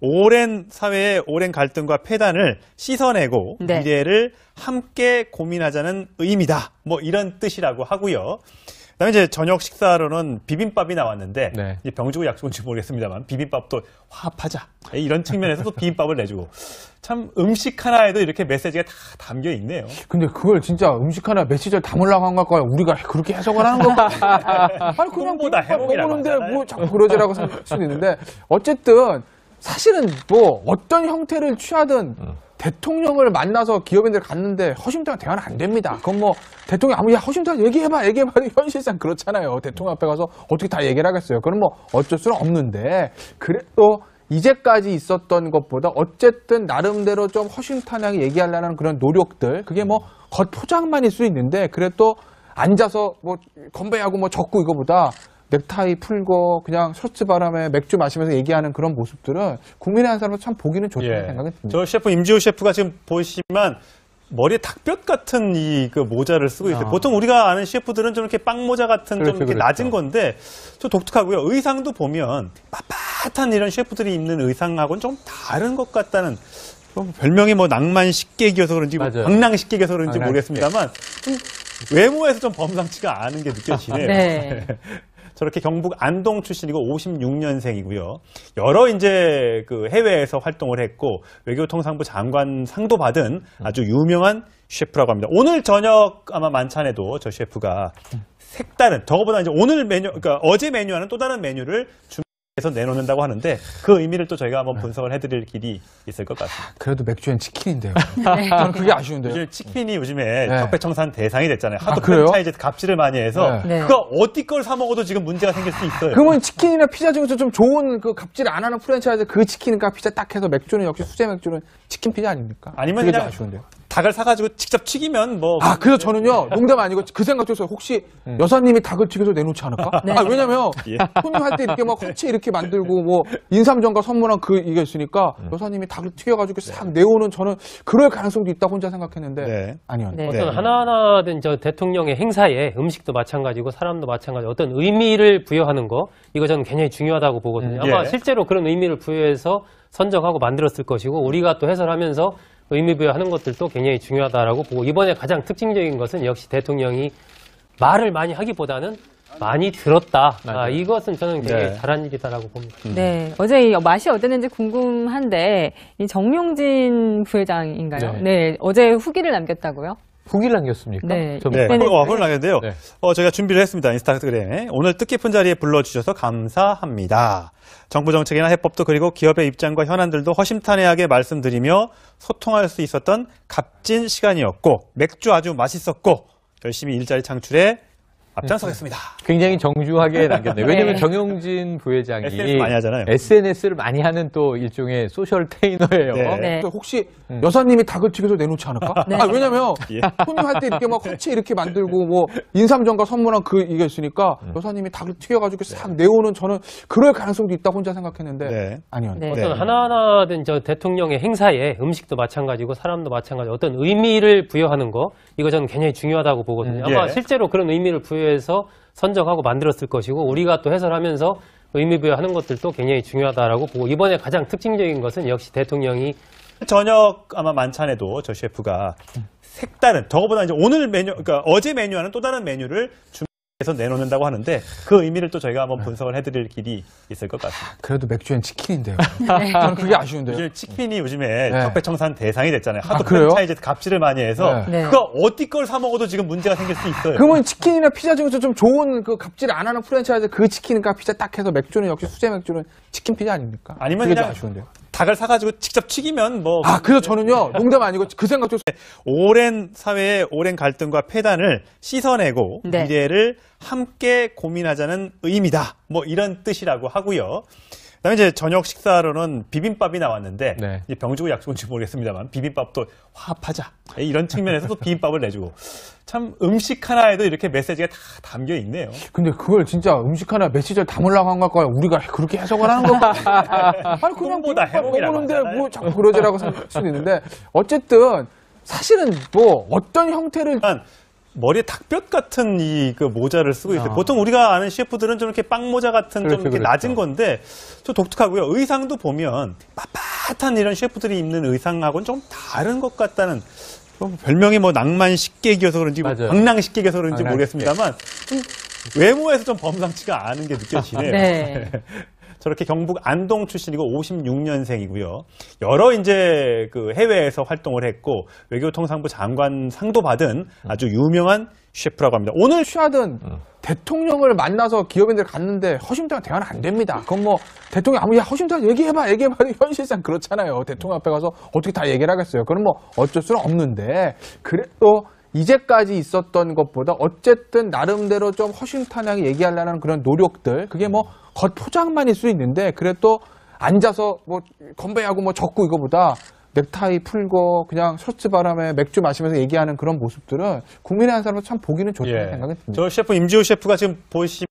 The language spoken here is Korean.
오랜 사회의 오랜 갈등과 폐단을 씻어내고 미래를 함께 고민하자는 의미다. 뭐 이런 뜻이라고 하고요. 그다음에 이제 저녁 식사로는 비빔밥이 나왔는데 이제 병주고 약속인지 모르겠습니다만 비빔밥도 화합하자 이런 측면에서도 비빔밥을 내주고 참 음식 하나에도 이렇게 메시지가 다 담겨 있네요. 근데 그걸 진짜 음식 하나 메시지를 담으려고 한 걸까요? 우리가 그렇게 해석을 하는 건가? 아니 그냥 비빔밥 먹는데 뭐 자꾸 그러지라고 생각할 수는 있는데 어쨌든. 사실은 뭐 어떤 형태를 취하든 대통령을 만나서 기업인들 갔는데 허심탄회 대화는 안 됩니다. 그건 뭐 대통령 아무 허심탄회 얘기해봐 현실상 그렇잖아요. 대통령 앞에 가서 어떻게 다 얘기를 하겠어요. 그건 뭐 어쩔 수는 없는데 그래도 이제까지 있었던 것보다 어쨌든 나름대로 좀 허심탄회하게 얘기하려는 그런 노력들 그게 뭐 겉포장만일 수 있는데 그래도 앉아서 뭐 건배하고 뭐 적고 이거보다 넥타이 풀고 그냥 셔츠 바람에 맥주 마시면서 얘기하는 그런 모습들은 국민의 한 사람도 참 보기는 좋다는 생각이 듭니다. 저 셰프 임지호 셰프가 지금 보시면 머리에 닭볕 같은 이 그 모자를 쓰고 있어요. 보통 우리가 아는 셰프들은 좀 이렇게 빵모자 같은 그렇죠, 좀 이렇게 낮은 건데 좀 독특하고요. 의상도 보면 빳빳한 이런 셰프들이 입는 의상하고는 좀 다른 것 같다는 별명이 뭐 낭만 식객이어서 그런지 방랑 식객이어서 그런지 모르겠습니다만 좀 외모에서 좀 범상치가 않은 게 느껴지네요. 네. 저렇게 경북 안동 출신이고 56년생이고요. 여러 이제 그 해외에서 활동을 했고 외교통상부 장관상도 받은 아주 유명한 셰프라고 합니다. 오늘 저녁 아마 만찬에도 저 셰프가 색다른 저거보다 이제 오늘 메뉴 그러니까 어제 메뉴와는 또 다른 메뉴를 준비해서 내놓는다고 하는데 그 의미를 또 저희가 한번 분석을 해드릴 길이 있을 것 같습니다. 그래도 맥주엔 치킨인데요. 저는 그게 아쉬운데요. 요즘 치킨이 요즘에 적폐청산 대상이 됐잖아요. 하도 프랜차이즈 갑질을 많이 해서 그거 어디 걸 사 먹어도 지금 문제가 생길 수 있어요. 그러면 치킨이나 피자 중에서 좀 좋은 그 갑질 안 하는 프랜차이즈 그 치킨과 피자 딱 해서 맥주는 역시 수제 맥주는 치킨 피자 아닙니까? 아니면 그게 그냥 아쉬운데요. 닭을 사가지고 직접 튀기면 뭐. 아, 그래서 저는요, 농담 아니고 그 생각도 했어요. 혹시 여사님이 닭을 튀겨서 내놓지 않을까? 네. 아, 왜냐면 손님할 때 이렇게 막 허치 이렇게 만들고 뭐 인삼전과 선물한 그 이게 있으니까 여사님이 닭을 튀겨가지고 싹 내오는 저는 그럴 가능성도 있다고 혼자 생각했는데. 아니요. 어떤 하나하나든 저 대통령의 행사에 음식도 마찬가지고 사람도 마찬가지고 어떤 의미를 부여하는 거 이거 저는 굉장히 중요하다고 보거든요. 아마 실제로 그런 의미를 부여해서 선정하고 만들었을 것이고 우리가 또 해설하면서 의미 부여하는 것들도 굉장히 중요하다라고 보고 이번에 가장 특징적인 것은 역시 대통령이 말을 많이 하기보다는 많이 들었다. 아, 이것은 저는 굉장히 잘한 일이다라고 봅니다. 네, 어제 이 맛이 어땠는지 궁금한데 이 정용진 부회장인가요? 네, 어제 후기를 남겼다고요? 후기를 남겼습니까? 후기를 남겼는데요. 저희가 준비를 했습니다. 인스타그램에. 오늘 뜻깊은 자리에 불러주셔서 감사합니다. 정부 정책이나 해법도 그리고 기업의 입장과 현안들도 허심탄회하게 말씀드리며 소통할 수 있었던 값진 시간이었고 맥주 아주 맛있었고 열심히 일자리 창출에 앞장서겠습니다. 굉장히 정중하게 남겼네요. 왜냐하면 정용진 부회장이 SNS 많이 하잖아요. SNS를 많이 하는 또 일종의 소셜 테이너예요. 혹시 여사님이 닭을 튀겨서 내놓지 않을까? 아, 왜냐면 손님할 때 이렇게 막 허치 이렇게 만들고 뭐 인삼전과 선물한 그 이게 있으니까 여사님이 닭을 튀겨가지고 싹 내오는 저는 그럴 가능성도 있다고 혼자 생각했는데 아니요. 어떤 하나하나든 저 대통령의 행사에 음식도 마찬가지고 사람도 마찬가지고 어떤 의미를 부여하는 거 이거 저는 굉장히 중요하다고 보거든요. 아마 실제로 그런 의미를 부여 해서 선정하고 만들었을 것이고 우리가 또 해설하면서 의미 부여하는 것들도 굉장히 중요하다라고 보고 이번에 가장 특징적인 것은 역시 대통령이 저녁 아마 만찬에도 저 셰프가 색다른 저거보다 이제 오늘 메뉴 그러니까 어제 메뉴와는 또 다른 메뉴를 준비해서 내놓는다고 하는데 그 의미를 또 저희가 한번 분석을 해드릴 길이 있을 것 같습니다. 그래도 맥주엔 치킨인데요. 저는 그게 아쉬운데요. 요즘 치킨이 요즘에 적폐청산 대상이 됐잖아요. 하도 프랜차이즈 갑질을 많이 해서 그거 어디 걸 사 먹어도 지금 문제가 생길 수 있어요. 그러면 치킨이나 피자 중에서 좀 좋은 그 갑질 안 하는 프랜차이즈 그 치킨과 피자 딱 해서 맥주는 역시 수제 맥주는 치킨 피자 아닙니까? 아니면 그냥 아쉬운데요. 닭을 사가지고 직접 튀기면 뭐. 아, 그래서 저는요, 농담 아니고 그 생각도. 오랜 사회의 오랜 갈등과 폐단을 씻어내고 미래를 함께 고민하자는 의미다. 뭐 이런 뜻이라고 하고요. 그다음에 이제 저녁 식사로는 비빔밥이 나왔는데 이제 병주고 약속인지 모르겠습니다만 비빔밥도 화합하자 이런 측면에서도 비빔밥을 내주고 참 음식 하나에도 이렇게 메시지가 다 담겨 있네요. 근데 그걸 진짜 음식 하나 메시지를 담으려고 한 걸까요? 우리가 그렇게 해석을 하는 건가? 아니 그냥 먹는데 뭐 자꾸 그러지라고 생각할 수는 있는데 어쨌든 사실은 뭐 어떤 형태를 머리에 닭볕 같은 이 그 모자를 쓰고 있어요. 보통 우리가 아는 셰프들은 좀 이렇게 빵 모자 같은 좀 이렇게 낮은 건데 좀 독특하고요. 의상도 보면 빳빳한 이런 셰프들이 입는 의상하고는 좀 다른 것 같다는. 별명이 뭐 낭만 식객이어서 그런지 방랑 식객이어서 그런지 모르겠습니다만 좀 외모에서 좀 범상치가 않은 게 느껴지네요. 네. 저렇게 경북 안동 출신이고 56년생이고요. 여러 이제 그 해외에서 활동을 했고 외교통상부 장관상도 받은 아주 유명한 셰프라고 합니다. 오늘 슈아든 대통령을 만나서 기업인들 갔는데 허심탄회한 대화는 안 됩니다. 그건 뭐 대통령 아무리 허심탄회 얘기해봐 현실상 그렇잖아요. 대통령 앞에 가서 어떻게 다 얘기를 하겠어요. 그건 뭐 어쩔 수는 없는데 그래도 이제까지 있었던 것보다 어쨌든 나름대로 좀 허심탄회하게 얘기하려는 그런 노력들 그게 뭐 겉포장만일 수 있는데 그래도 앉아서 뭐 건배하고 뭐 적고 이거보다 넥타이 풀고 그냥 셔츠 바람에 맥주 마시면서 얘기하는 그런 모습들은 국민의 한 사람도 참 보기는 좋다는 생각이 듭니다. 저 셰프 임지호 셰프가 지금 보시면